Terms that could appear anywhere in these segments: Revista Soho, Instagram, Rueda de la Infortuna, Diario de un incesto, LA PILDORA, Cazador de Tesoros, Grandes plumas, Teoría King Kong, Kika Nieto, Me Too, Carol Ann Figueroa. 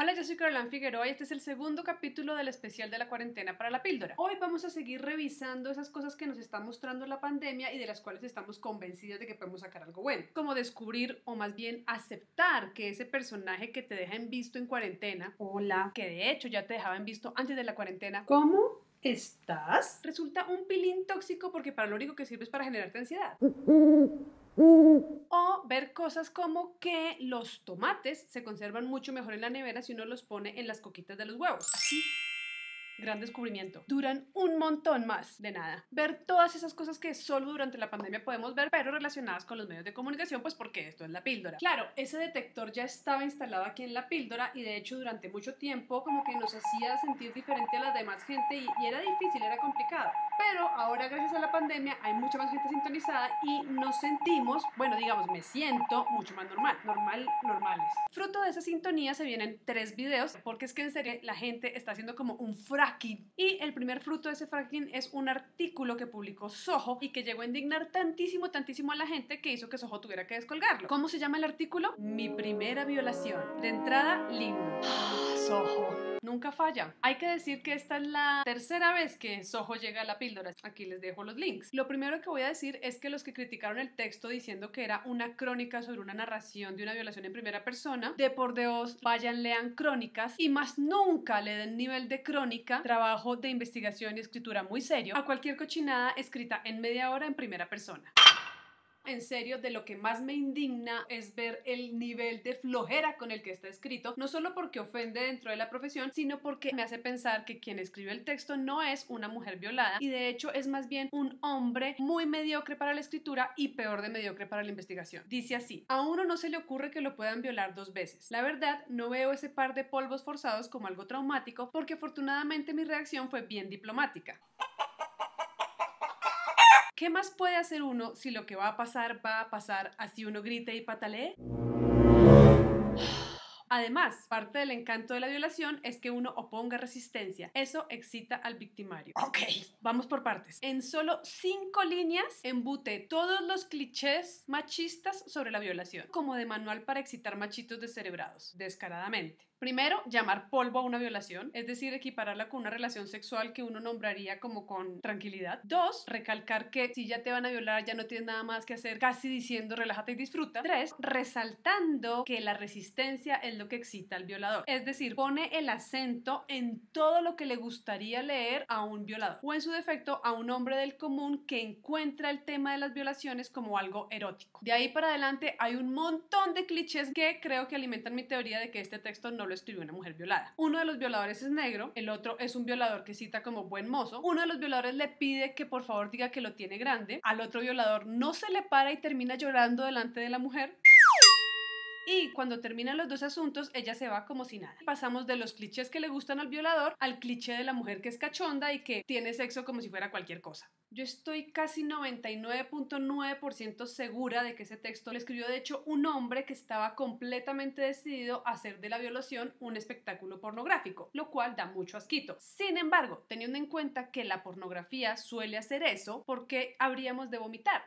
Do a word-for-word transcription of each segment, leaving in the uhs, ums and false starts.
Hola, yo soy Carol Ann Figueroa y este es el segundo capítulo del especial de la cuarentena para La Píldora. Hoy vamos a seguir revisando esas cosas que nos está mostrando la pandemia y de las cuales estamos convencidas de que podemos sacar algo bueno. Como descubrir, o más bien aceptar, que ese personaje que te deja en visto en cuarentena, hola, que de hecho ya te dejaba en visto antes de la cuarentena, ¿cómo estás?, resulta un pilín tóxico porque para lo único que sirve es para generarte ansiedad. O ver cosas como que los tomates se conservan mucho mejor en la nevera si uno los pone en las coquitas de los huevos. Así. Gran descubrimiento. Duran un montón más. De nada. Ver todas esas cosas que solo durante la pandemia podemos ver, pero relacionadas con los medios de comunicación, pues porque esto es La Píldora. Claro, ese detector ya estaba instalado aquí en La Píldora y de hecho durante mucho tiempo como que nos hacía sentir diferente a la demás gente y, y era difícil, era complicado. Pero ahora gracias a la pandemia hay mucha más gente sintonizada y nos sentimos, bueno, digamos, me siento mucho más normal. Normal, normales. Fruto de esa sintonía se vienen tres videos, porque es que en serio la gente está haciendo como un fracking. Y el primer fruto de ese fracking es un artículo que publicó Soho y que llegó a indignar tantísimo, tantísimo a la gente que hizo que Soho tuviera que descolgarlo. ¿Cómo se llama el artículo? Mi primera violación. De entrada, lindo. Ah, Soho. Nunca falla. Hay que decir que esta es la tercera vez que Soho llega a La Píldora. Aquí les dejo los links. Lo primero que voy a decir es que los que criticaron el texto diciendo que era una crónica sobre una narración de una violación en primera persona, de por Dios, vayan, lean crónicas y más nunca le den nivel de crónica, trabajo de investigación y escritura muy serio a cualquier cochinada escrita en media hora en primera persona. En serio, de lo que más me indigna es ver el nivel de flojera con el que está escrito, no solo porque ofende dentro de la profesión, sino porque me hace pensar que quien escribió el texto no es una mujer violada y de hecho es más bien un hombre muy mediocre para la escritura y peor de mediocre para la investigación. Dice así: a uno no se le ocurre que lo puedan violar dos veces. La verdad, no veo ese par de polvos forzados como algo traumático porque afortunadamente mi reacción fue bien diplomática. ¿Qué más puede hacer uno si lo que va a pasar va a pasar así uno grite y patalee? Además, parte del encanto de la violación es que uno oponga resistencia. Eso excita al victimario. Ok, vamos por partes. En solo cinco líneas embute todos los clichés machistas sobre la violación, como de manual para excitar machitos descerebrados, descaradamente. Primero, llamar polvo a una violación, es decir, equipararla con una relación sexual que uno nombraría como con tranquilidad. Dos, recalcar que si ya te van a violar ya no tienes nada más que hacer, casi diciendo relájate y disfruta. Tres, resaltando que la resistencia es lo que excita al violador, es decir, pone el acento en todo lo que le gustaría leer a un violador, o en su defecto a un hombre del común que encuentra el tema de las violaciones como algo erótico. De ahí para adelante hay un montón de clichés que creo que alimentan mi teoría de que este texto no lo escribió una mujer violada. Uno de los violadores es negro, el otro es un violador que cita como buen mozo, uno de los violadores le pide que por favor diga que lo tiene grande, al otro violador no se le para y termina llorando delante de la mujer. Y cuando terminan los dos asuntos, ella se va como si nada. Pasamos de los clichés que le gustan al violador al cliché de la mujer que es cachonda y que tiene sexo como si fuera cualquier cosa. Yo estoy casi noventa y nueve punto nueve por ciento segura de que ese texto lo escribió de hecho un hombre que estaba completamente decidido a hacer de la violación un espectáculo pornográfico, lo cual da mucho asquito. Sin embargo, teniendo en cuenta que la pornografía suele hacer eso, ¿por qué habríamos de vomitar?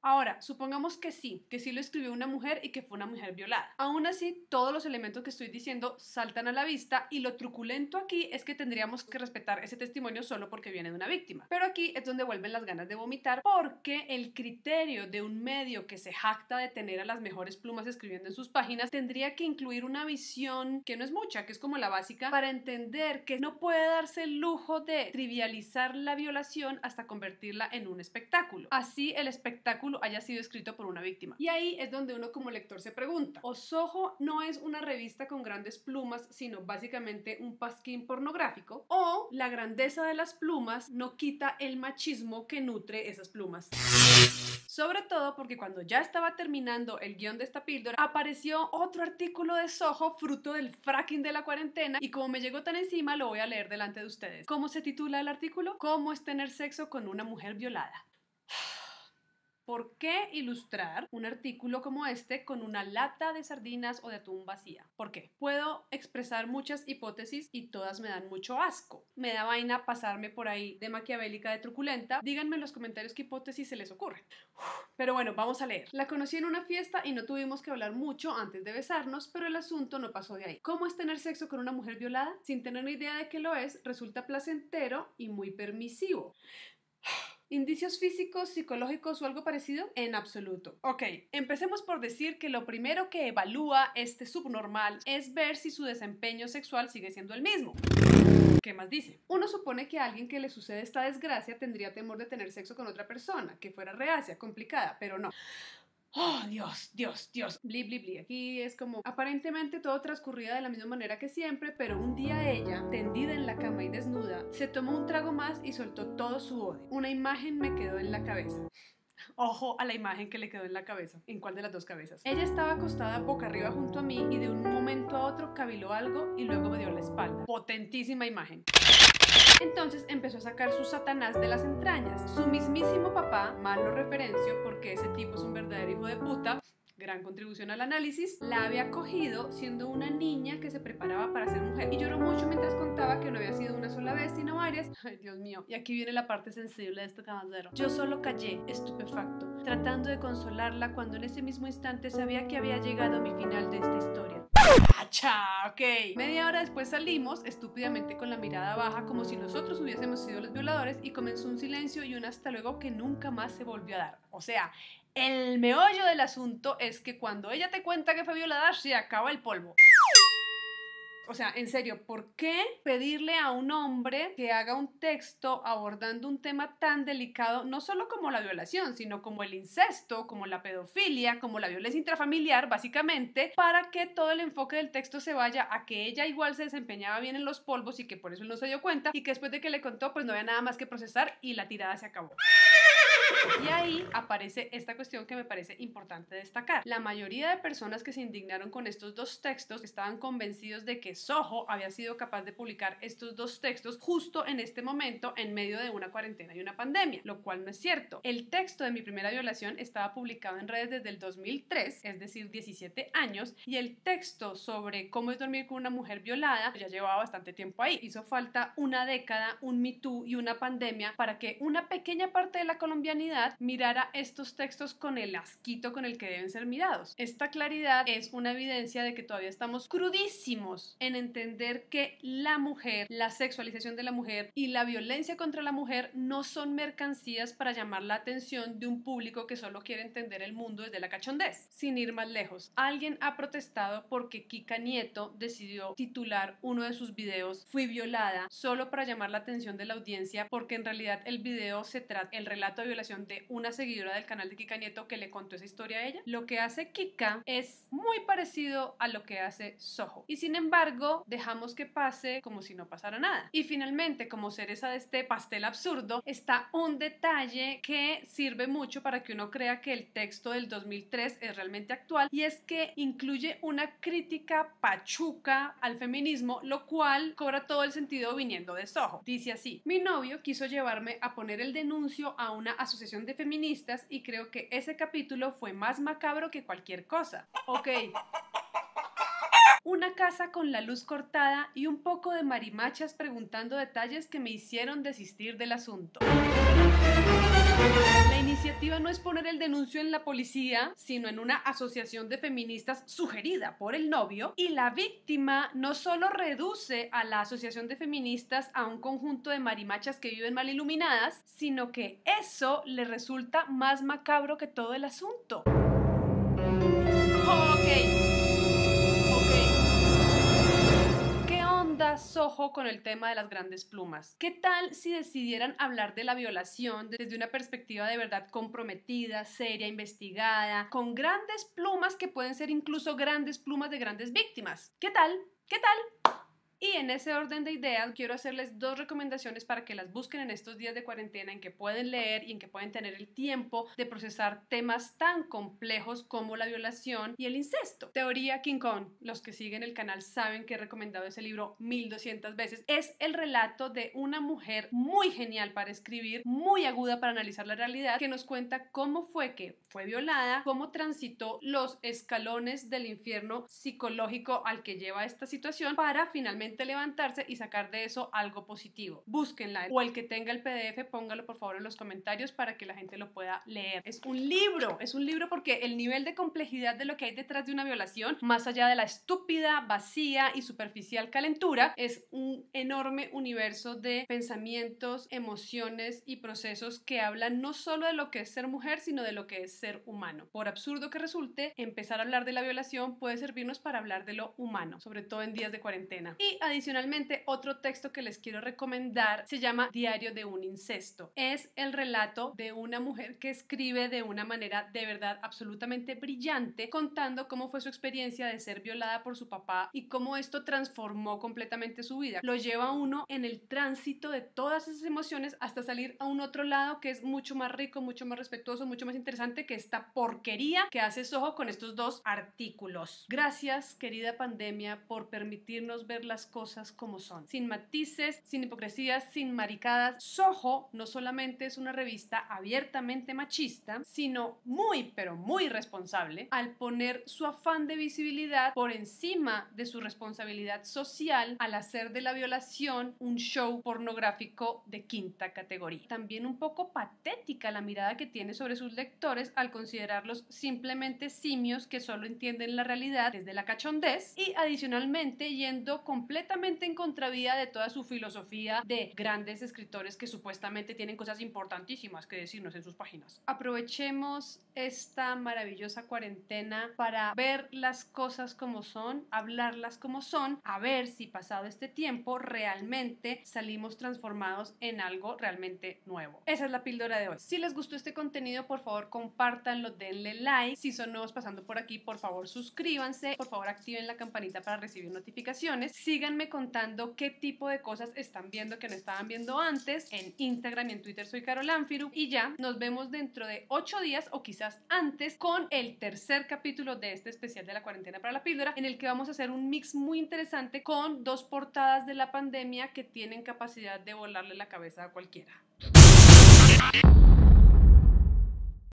Ahora, supongamos que sí, que sí lo escribió una mujer y que fue una mujer violada. Aún así, todos los elementos que estoy diciendo saltan a la vista y lo truculento aquí es que tendríamos que respetar ese testimonio solo porque viene de una víctima. Pero aquí es donde vuelven las ganas de vomitar, porque el criterio de un medio que se jacta de tener a las mejores plumas escribiendo en sus páginas tendría que incluir una visión que no es mucha, que es como la básica, para entender que no puede darse el lujo de trivializar la violación hasta convertirla en un espectáculo. Así, el espectáculo haya sido escrito por una víctima. Y ahí es donde uno como lector se pregunta, ¿o Soho no es una revista con grandes plumas, sino básicamente un pasquín pornográfico? ¿O la grandeza de las plumas no quita el machismo que nutre esas plumas? Sobre todo porque cuando ya estaba terminando el guión de esta píldora, apareció otro artículo de Soho fruto del fracking de la cuarentena y como me llegó tan encima lo voy a leer delante de ustedes. ¿Cómo se titula el artículo? ¿Cómo es tener sexo con una mujer violada? ¿Por qué ilustrar un artículo como este con una lata de sardinas o de atún vacía? ¿Por qué? Puedo expresar muchas hipótesis y todas me dan mucho asco. Me da vaina pasarme por ahí de maquiavélica, de truculenta. Díganme en los comentarios qué hipótesis se les ocurre. Uf, pero bueno, vamos a leer. La conocí en una fiesta y no tuvimos que hablar mucho antes de besarnos, pero el asunto no pasó de ahí. ¿Cómo es tener sexo con una mujer violada? Sin tener ni idea de que lo es, resulta placentero y muy permisivo. ¿Indicios físicos, psicológicos o algo parecido? En absoluto. Ok, empecemos por decir que lo primero que evalúa este subnormal es ver si su desempeño sexual sigue siendo el mismo. ¿Qué más dice? Uno supone que a alguien que le sucede esta desgracia tendría temor de tener sexo con otra persona, que fuera reacia, complicada, pero no. ¡Oh, Dios, Dios, Dios! Bli, bli, bli. Aquí es como aparentemente todo transcurría de la misma manera que siempre, pero un día ella, tendida en la cama y desnuda, se tomó un trago más y soltó todo su odio. Una imagen me quedó en la cabeza. Ojo a la imagen que le quedó en la cabeza. ¿En cuál de las dos cabezas? Ella estaba acostada boca arriba junto a mí y de un momento a otro caviló algo y luego me dio la espalda. Potentísima imagen. Entonces empezó a sacar su Satanás de las entrañas. Su mismísimo papá, mal lo referencio porque ese tipo es un verdadero hijo de puta, gran contribución al análisis, la había cogido siendo una niña que se preparaba para ser mujer. Y lloró mucho mientras contaba que no había sido una sola vez, sino varias. Ay, Dios mío. Y aquí viene la parte sensible de este caballero. Yo solo callé, estupefacto, tratando de consolarla cuando en ese mismo instante sabía que había llegado a mi final de esta historia. ¡Acha! Ok. Media hora después salimos, estúpidamente con la mirada baja, como si nosotros hubiésemos sido los violadores, y comenzó un silencio y un hasta luego que nunca más se volvió a dar. O sea, el meollo del asunto es que cuando ella te cuenta que fue violada, se acaba el polvo. O sea, en serio, ¿por qué pedirle a un hombre que haga un texto abordando un tema tan delicado, no solo como la violación, sino como el incesto, como la pedofilia, como la violencia intrafamiliar, básicamente, para que todo el enfoque del texto se vaya a que ella igual se desempeñaba bien en los polvos y que por eso no se dio cuenta y que después de que le contó, pues no había nada más que procesar y la tirada se acabó? Y ahí aparece esta cuestión que me parece importante destacar. La mayoría de personas que se indignaron con estos dos textos estaban convencidos de que Soho había sido capaz de publicar estos dos textos justo en este momento en medio de una cuarentena y una pandemia, lo cual no es cierto. El texto de Mi primera violación estaba publicado en redes desde el dos mil tres, es decir, diecisiete años, y el texto sobre cómo es dormir con una mujer violada ya llevaba bastante tiempo ahí. Hizo falta una década, un Me Too y una pandemia para que una pequeña parte de la colombianidad mirara estos textos con el asquito con el que deben ser mirados. Esta claridad es una evidencia de que todavía estamos crudísimos en entender que la mujer, la sexualización de la mujer y la violencia contra la mujer no son mercancías para llamar la atención de un público que solo quiere entender el mundo desde la cachondez. Sin ir más lejos, alguien ha protestado porque Kika Nieto decidió titular uno de sus videos "Fui violada" solo para llamar la atención de la audiencia, porque en realidad el video se trata el relato de violación de una seguidora del canal de Kika Nieto que le contó esa historia a ella. Lo que hace Kika es muy parecido a lo que hace Soho, y sin embargo dejamos que pase como si no pasara nada. Y finalmente, como cereza de este pastel absurdo, está un detalle que sirve mucho para que uno crea que el texto del dos mil tres es realmente actual, y es que incluye una crítica pachuca al feminismo, lo cual cobra todo el sentido viniendo de Soho. Dice así: mi novio quiso llevarme a poner el denuncio a una asociación de feministas y creo que ese capítulo fue más macabro que cualquier cosa. Ok. Una casa con la luz cortada y un poco de marimachas preguntando detalles que me hicieron desistir del asunto. La iniciativa no es poner el denuncio en la policía, sino en una asociación de feministas sugerida por el novio, y la víctima no solo reduce a la asociación de feministas a un conjunto de marimachas que viven mal iluminadas, sino que eso le resulta más macabro que todo el asunto. Ok. Soho con el tema de las grandes plumas. ¿Qué tal si decidieran hablar de la violación desde una perspectiva de verdad comprometida, seria, investigada, con grandes plumas que pueden ser incluso grandes plumas de grandes víctimas? ¿Qué tal? ¿Qué tal? Y en ese orden de ideas, quiero hacerles dos recomendaciones para que las busquen en estos días de cuarentena en que pueden leer y en que pueden tener el tiempo de procesar temas tan complejos como la violación y el incesto. Teoría King Kong. Los que siguen el canal saben que he recomendado ese libro mil doscientas veces. Es el relato de una mujer muy genial para escribir, muy aguda para analizar la realidad, que nos cuenta cómo fue que fue violada, cómo transitó los escalones del infierno psicológico al que lleva esta situación para finalmente levantarse y sacar de eso algo positivo. Búsquenla, o el que tenga el P D F póngalo por favor en los comentarios para que la gente lo pueda leer. Es un libro, es un libro porque el nivel de complejidad de lo que hay detrás de una violación, más allá de la estúpida, vacía y superficial calentura, es un enorme universo de pensamientos, emociones y procesos que hablan no solo de lo que es ser mujer, sino de lo que es ser humano. Por absurdo que resulte, empezar a hablar de la violación puede servirnos para hablar de lo humano, sobre todo en días de cuarentena. Y adicionalmente, otro texto que les quiero recomendar se llama Diario de un incesto. Es el relato de una mujer que escribe de una manera de verdad absolutamente brillante, contando cómo fue su experiencia de ser violada por su papá y cómo esto transformó completamente su vida. Lo lleva a uno en el tránsito de todas esas emociones hasta salir a un otro lado que es mucho más rico, mucho más respetuoso, mucho más interesante que esta porquería que hace Soho con estos dos artículos. Gracias, querida pandemia, por permitirnos ver las cosas como son, sin matices, sin hipocresías, sin maricadas. Soho no solamente es una revista abiertamente machista, sino muy pero muy responsable al poner su afán de visibilidad por encima de su responsabilidad social al hacer de la violación un show pornográfico de quinta categoría. También un poco patética la mirada que tiene sobre sus lectores al considerarlos simplemente simios que solo entienden la realidad desde la cachondez, y adicionalmente yendo con completamente en contravía de toda su filosofía de grandes escritores que supuestamente tienen cosas importantísimas que decirnos en sus páginas. Aprovechemos esta maravillosa cuarentena para ver las cosas como son, hablarlas como son, a ver si pasado este tiempo realmente salimos transformados en algo realmente nuevo. Esa es la píldora de hoy. Si les gustó este contenido, por favor compártanlo, denle like. Si son nuevos pasando por aquí, por favor suscríbanse, por favor activen la campanita para recibir notificaciones. Síganme contando qué tipo de cosas están viendo que no estaban viendo antes. En Instagram y en Twitter soy Carol Ann Figueroa. Y ya nos vemos dentro de ocho días o quizás antes con el tercer capítulo de este especial de la cuarentena para la píldora, en el que vamos a hacer un mix muy interesante con dos portadas de la pandemia que tienen capacidad de volarle la cabeza a cualquiera.